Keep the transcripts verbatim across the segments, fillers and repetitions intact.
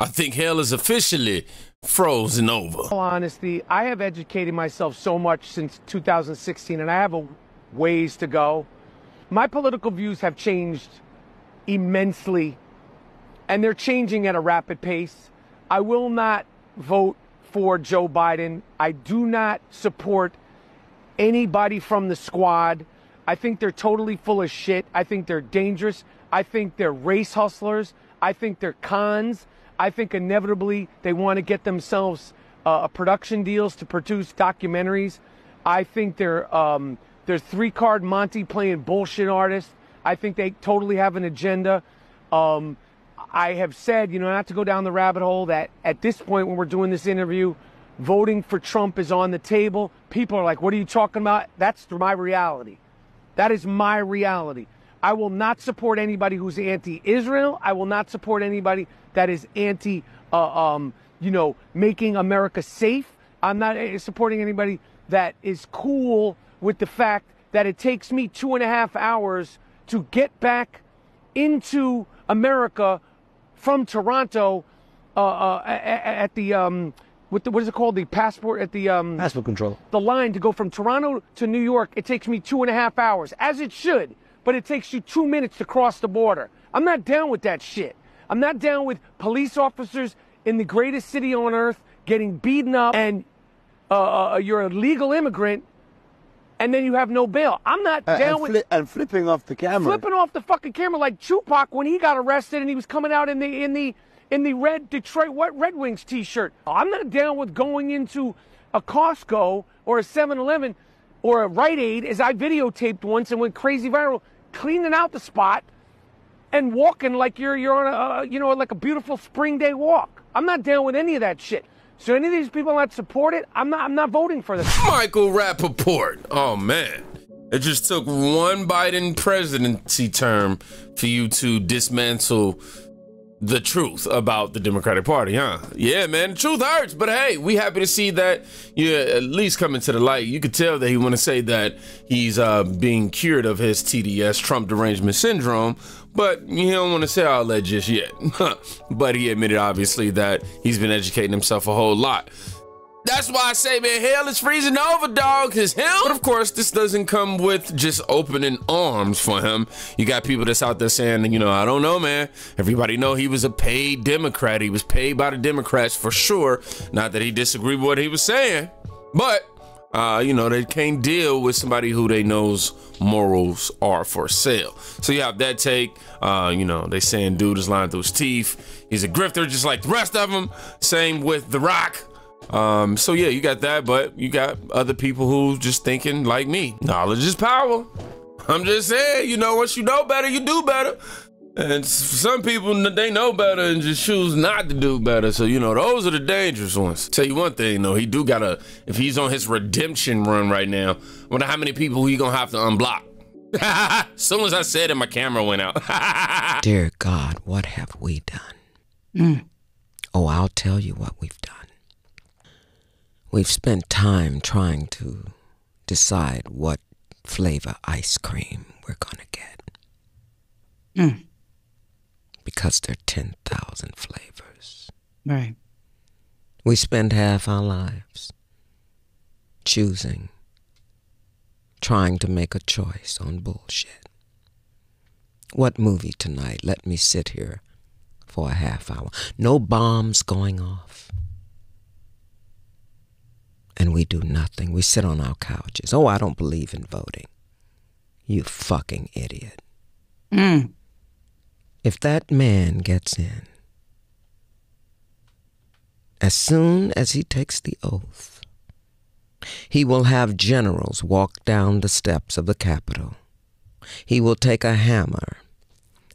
I think hell is officially frozen over. In all honesty, I have educated myself so much since two thousand sixteen, and I have a ways to go. My political views have changed immensely, and they're changing at a rapid pace. I will not vote for Joe Biden. I do not support anybody from the squad. I think they're totally full of shit. I think they're dangerous. I think they're race hustlers. I think they're cons. I think inevitably they want to get themselves uh, production deals to produce documentaries. I think they're um, they're three-card Monty playing bullshit artists. I think they totally have an agenda. Um, I have said, you know, not to go down the rabbit hole, that at this point when we're doing this interview, voting for Trump is on the table. People are like, what are you talking about? That's my reality. That is my reality. I will not support anybody who's anti-Israel. I will not support anybody that is anti, uh, um, you know, making America safe. I'm not supporting anybody that is cool with the fact that it takes me two and a half hours to get back into America from Toronto uh, uh, at the, um, what, the, what is it called? The passport at the... Um, passport control. The line to go from Toronto to New York, it takes me two and a half hours, as it should. But it takes you two minutes to cross the border. I'm not down with that shit. I'm not down with police officers in the greatest city on earth getting beaten up, and uh, uh, you're a legal immigrant, and then you have no bail. I'm not uh, down and with... Fli and flipping off the camera. Flipping off the fucking camera like Tupac when he got arrested and he was coming out in the, in the, in the red Detroit what Red Wings t-shirt. I'm not down with going into a Costco or a seven eleven or a Rite Aid, as I videotaped once and went crazy viral, cleaning out the spot and walking like you're you're on a, you know, like a beautiful spring day walk. I'm not down with any of that shit. So any of these people that support it, I'm not I'm not voting for them. Michael Rappaport. Oh man, it just took one Biden presidency term for you to dismantle the truth about the Democratic Party, huh? Yeah, man, the truth hurts, but hey, we happy to see that you're at least coming to the light. You could tell that he want to say that he's uh, being cured of his T D S, Trump Derangement Syndrome, but he don't want to say all that just yet. But he admitted, obviously, that he's been educating himself a whole lot. That's why I say, man, hell is freezing over, dog, because him. But of course, this doesn't come with just opening arms for him. You got people that's out there saying, you know, I don't know, man. Everybody know he was a paid Democrat. He was paid by the Democrats for sure. Not that he disagreed with what he was saying, but, uh, you know, they can't deal with somebody who they knows morals are for sale. So you have that take. Uh, you know, they saying dude is lying through his teeth. He's a grifter just like the rest of them. Same with The Rock. Um, so yeah, you got that, but you got other people who just thinking like me. Knowledge is power. I'm just saying, you know, once you know better, you do better. And some people, they know better and just choose not to do better. So, you know, those are the dangerous ones. Tell you one thing, though, he do gotta, if he's on his redemption run right now, I wonder how many people he gonna have to unblock. As soon as I said it, my camera went out. Dear God, what have we done? Mm. Oh, I'll tell you what we've done. We've spent time trying to decide what flavor ice cream we're gonna get. Mm. Because there are ten thousand flavors. Right. We spend half our lives choosing, trying to make a choice on bullshit. What movie tonight? Let me sit here for a half hour. No bombs going off. And we do nothing. We sit on our couches. Oh, I don't believe in voting. You fucking idiot. Mm. If that man gets in, as soon as he takes the oath, he will have generals walk down the steps of the Capitol. He will take a hammer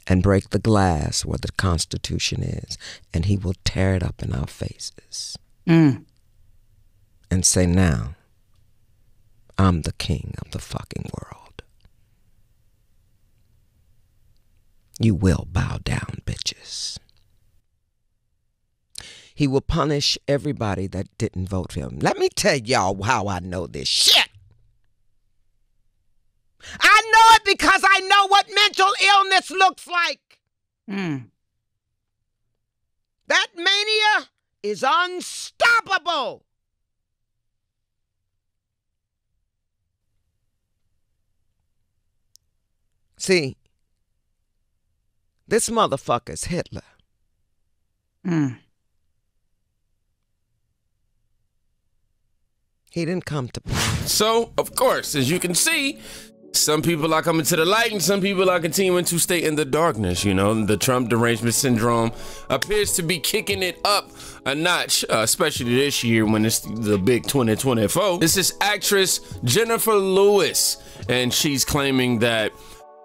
and break the glass where the Constitution is, and he will tear it up in our faces. Mm. And say, now, I'm the king of the fucking world. You will bow down, bitches. He will punish everybody that didn't vote for him. Let me tell y'all how I know this shit. I know it because I know what mental illness looks like. Mm. That may is unstoppable. See, this motherfucker's Hitler. Mm. He didn't come to play. So, of course, as you can see, some people are coming to the light and some people are continuing to stay in the darkness. You know, the Trump derangement syndrome appears to be kicking it up a notch, uh, especially this year when it's the big twenty twenty-four. This is actress Jennifer Lewis, and she's claiming that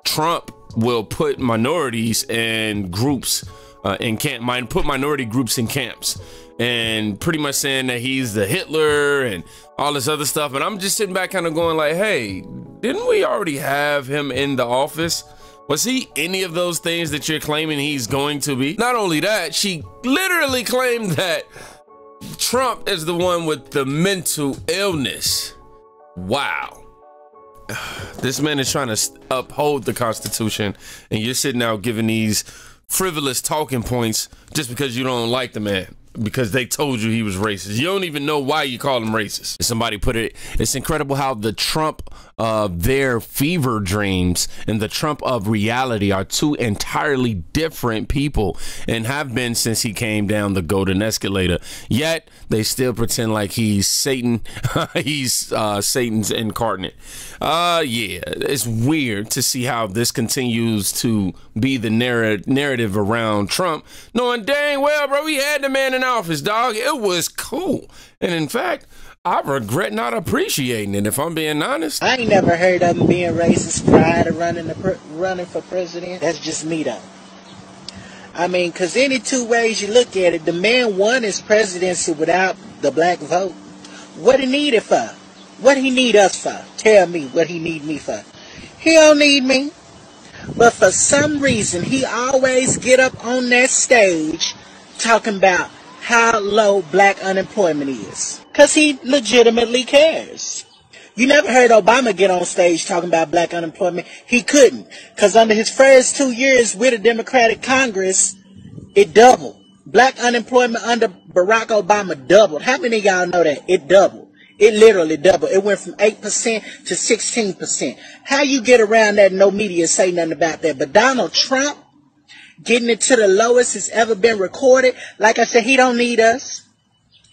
Trump will put minorities and groups uh, in camp, put minority groups in camps, and pretty much saying that he's the Hitler and all this other stuff. And I'm just sitting back kind of going like, hey, didn't we already have him in the office? Was he any of those things that you're claiming he's going to be? Not only that, she literally claimed that Trump is the one with the mental illness. Wow. This man is trying to uphold the Constitution, and you're sitting out giving these frivolous talking points just because you don't like the man, because they told you he was racist. You don't even know why you call him racist. Somebody put it, it's incredible how the Trump of their fever dreams and the Trump of reality are two entirely different people, and have been since he came down the golden escalator. Yet they still pretend like he's Satan. He's uh, Satan's incarnate. Uh, yeah, it's weird to see how this continues to be the narr narrative around Trump, knowing dang well, bro, we had the man in office, dog. It was cool, and in fact I regret not appreciating it, if I'm being honest. I ain't never heard of him being racist prior to running the running for president. That's just me though. I mean, because any two ways you look at it, the man won his presidency without the black vote. What he needed for? What he need us for? Tell me what he need me for. He don't need me, but for some reason he always get up on that stage talking about how low black unemployment is, because he legitimately cares. You never heard Obama get on stage talking about black unemployment. He couldn't, because under his first two years with a Democratic Congress, it doubled. Black unemployment under Barack Obama doubled. How many of y'all know that? It doubled. It literally doubled. It went from eight percent to sixteen percent. How you get around that? No media say nothing about that. But Donald Trump getting it to the lowest it's ever been recorded. Like I said, he don't need us.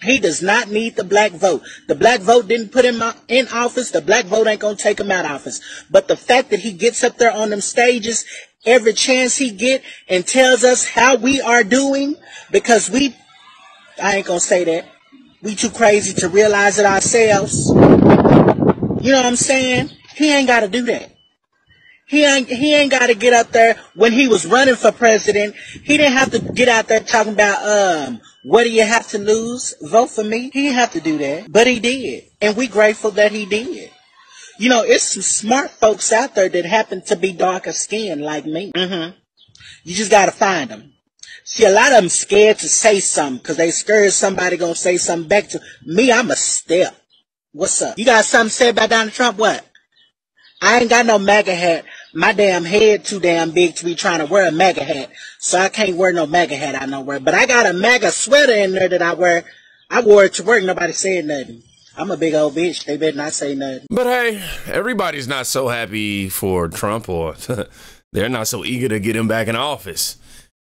He does not need the black vote. The black vote didn't put him in office. The black vote ain't going to take him out of office. But the fact that he gets up there on them stages every chance he get and tells us how we are doing, because we, I ain't going to say that. We too crazy to realize it ourselves. You know what I'm saying? He ain't got to do that. He ain't, he ain't got to get up there. When he was running for president, he didn't have to get out there talking about, um, what do you have to lose? Vote for me. He didn't have to do that, but he did. And we grateful that he did. You know, it's some smart folks out there that happen to be darker skinned like me. Mm-hmm. You just got to find them. See, a lot of them scared to say something because they scared somebody going to say something back to me. I'm a step. What's up? You got something to say about Donald Trump? What? I ain't got no MAGA hat. My damn head too damn big to be trying to wear a MAGA hat. So I can't wear no MAGA hat I don't wear. But I got a MAGA sweater in there that I wear. I wore it to work. Nobody said nothing. I'm a big old bitch. They better not say nothing. But hey, everybody's not so happy for Trump, or they're not so eager to get him back in office.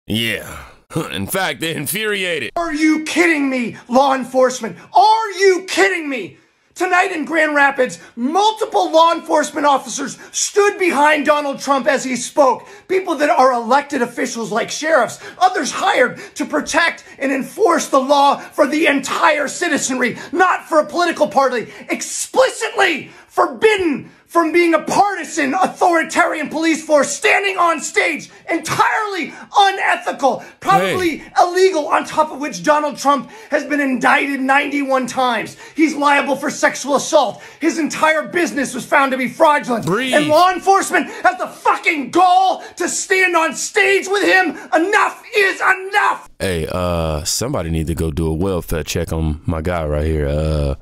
Yeah. In fact, they're infuriated. Are you kidding me, law enforcement? Are you kidding me? Tonight in Grand Rapids, multiple law enforcement officers stood behind Donald Trump as he spoke. People that are elected officials like sheriffs, others hired to protect and enforce the law for the entire citizenry, not for a political party, explicitly forbidden from being a partisan authoritarian police force, standing on stage, entirely unethical, probably hey. illegal, on top of which Donald Trump has been indicted ninety-one times. He's liable for sexual assault. His entire business was found to be fraudulent. Breathe. And law enforcement has the fucking gall to stand on stage with him. Enough is enough. Hey, uh, somebody need to go do a welfare check on my guy right here. Uh,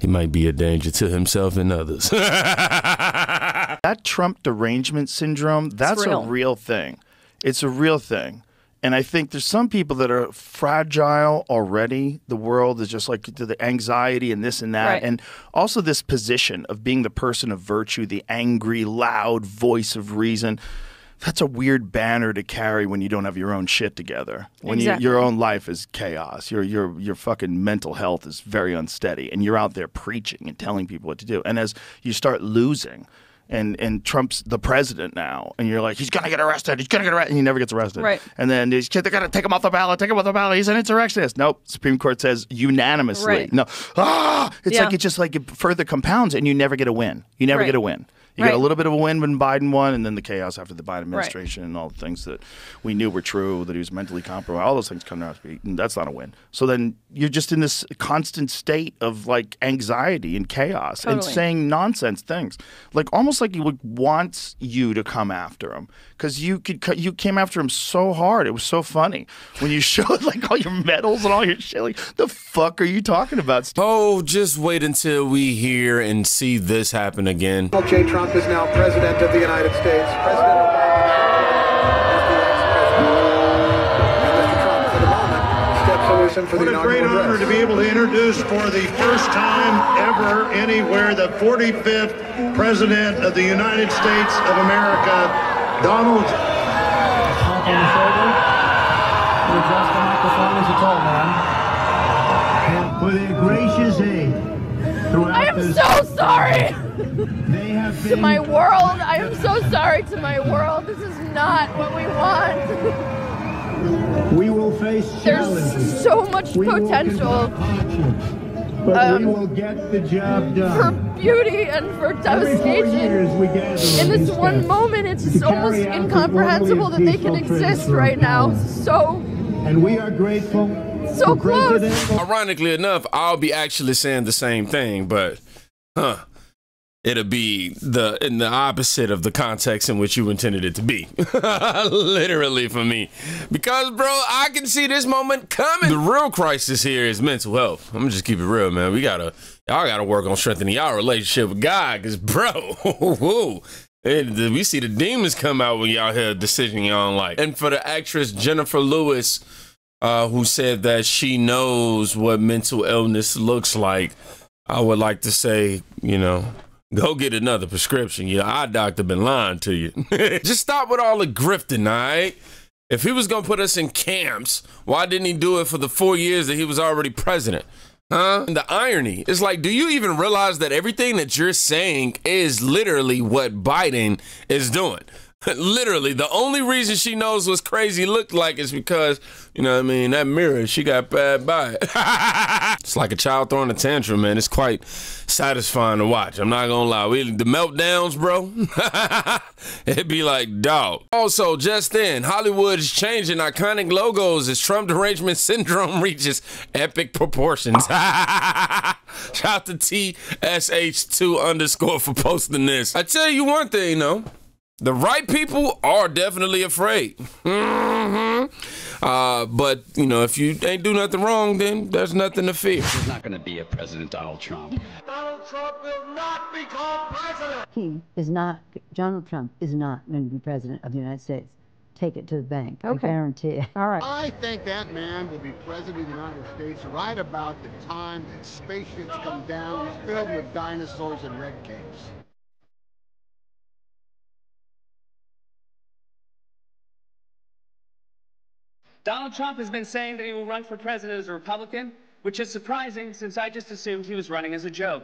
He might be a danger to himself and others. That Trump derangement syndrome, that's a real thing. It's a real thing. And I think there's some people that are fragile already. The world is just like to the anxiety and this and that. Right. And also this position of being the person of virtue, the angry, loud voice of reason. That's a weird banner to carry when you don't have your own shit together. When exactly. you, your own life is chaos. Your your your fucking mental health is very unsteady. And you're out there preaching and telling people what to do. And as you start losing... And and Trump's the president now, and you're like, he's gonna get arrested, he's gonna get arrested, and he never gets arrested. Right. And then he's, they're gonna take him off the ballot, take him off the ballot. He's an insurrectionist. Nope. Supreme Court says unanimously. Right. No. Ah, it's yeah. like it just like it further compounds, and you never get a win. You never right. get a win. You right. got a little bit of a win when Biden won, and then the chaos after the Biden administration right. and all the things that we knew were true, that he was mentally compromised, all those things come out. And that's not a win. So then you're just in this constant state of like anxiety and chaos totally. and saying nonsense things. Like almost like he would want you to come after him because you could you came after him so hard. It was so funny when you showed like all your medals and all your shit. Like, the fuck are you talking about? Oh, just wait until we hear and see this happen again. Okay, Trump is now president of the United States. President Obama, and Mister Trump, for the moment, steps away from the What a great honor address. To be able to introduce for the first time ever anywhere the forty-fifth president of the United States of America, Donald. Adjust the microphone as a tall man. With a gracious aid throughout this. I am so sorry. They have been to my world. I am so sorry to my world. This is not what we want. We will face challenges. There's so much we potential. But um, we will get the job done. For beauty and for devastation. In this one moment, it's almost incomprehensible that they can exist right now. So. And we are grateful. So close. Ironically enough, I'll be actually saying the same thing, but huh. it'll be the in the opposite of the context in which you intended it to be. Literally for me. Because, bro, I can see this moment coming. The real crisis here is mental health. I'm just keep it real, man. We gotta, y'all gotta work on strengthening y'all relationship with God. Because, bro, it, we see the demons come out when y'all hear a decision y'all don't like. And for the actress Jennifer Lewis, uh, who said that she knows what mental illness looks like, I would like to say, you know... Go get another prescription. Your eye doctor been lying to you. Just stop with all the grifting, all right? If he was going to put us in camps, why didn't he do it for the four years that he was already president? Huh? And the irony is like, do you even realize that everything that you're saying is literally what Biden is doing? Literally, the only reason she knows what's crazy looked like is because, you know what I mean, that mirror, she got bad by it. It's like a child throwing a tantrum, man. It's quite satisfying to watch. I'm not gonna lie. We, the meltdowns, bro, it'd be like, dog. Also, just then, Hollywood is changing iconic logos as Trump derangement syndrome reaches epic proportions. Shout out to T S H two underscore for posting this. I tell you one thing, though. The right people are definitely afraid. Mm-hmm. uh, but, you know, if you ain't do nothing wrong, then there's nothing to fear. There's not going to be a president, Donald Trump. Donald Trump will not become president. He is not, Donald Trump is not going to be president of the United States. Take it to the bank. Okay. I guarantee it. All right. I think that man will be president of the United States right about the time that spaceships come down filled with dinosaurs and red capes. Donald Trump has been saying that he will run for president as a Republican, which is surprising since I just assumed he was running as a joke.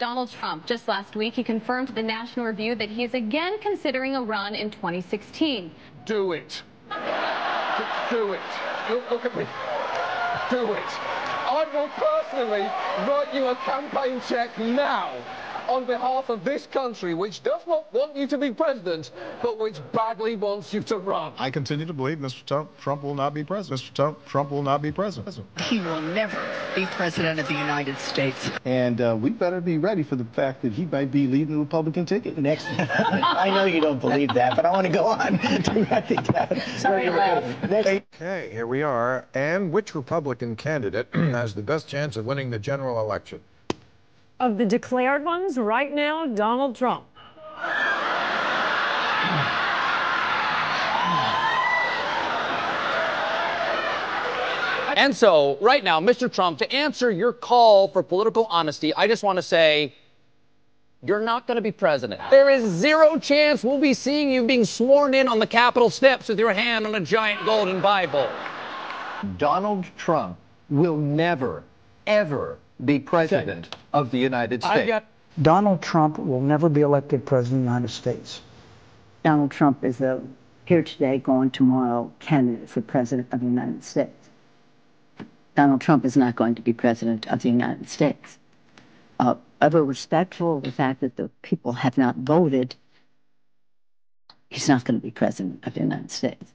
Donald Trump, just last week, he confirmed to the National Review that he is again considering a run in twenty sixteen. Do it. Do it. Look, look at me. Do it. I will personally write you a campaign check now on behalf of this country, which does not want you to be president, but which badly wants you to run. I continue to believe Mister Trump, Trump will not be president. Mister Trump, Trump will not be president. He will never be president of the United States. And uh, we better be ready for the fact that he might be leading the Republican ticket next. I know you don't believe that, but I want to go on. Sorry, next. Okay, here we are. And which Republican candidate has the best chance of winning the general election? Of the declared ones right now, Donald Trump. And so, right now, Mister Trump, to answer your call for political honesty, I just want to say, you're not going to be president. There is zero chance we'll be seeing you being sworn in on the Capitol steps with your hand on a giant golden Bible. Donald Trump will never, ever be president Second. of the United States. Got... Donald Trump will never be elected president of the United States. Donald Trump is a here today, gone tomorrow candidate for president of the United States. Donald Trump is not going to be president of the United States. Uh, ever respectful of the fact that the people have not voted, he's not going to be president of the United States.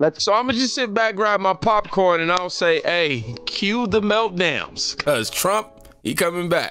Let's so I'm going to just sit back, grab my popcorn, and I'll say, hey, cue the meltdowns, because Trump, he coming back.